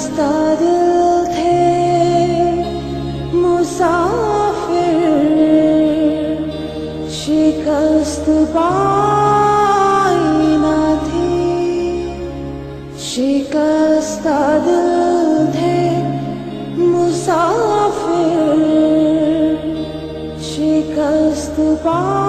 खस्ता दिल थे मुसाफिर, शिकस्त पाई न थी, शिकस्ता दिल थे मुसाफिर, शिकस्त पाई।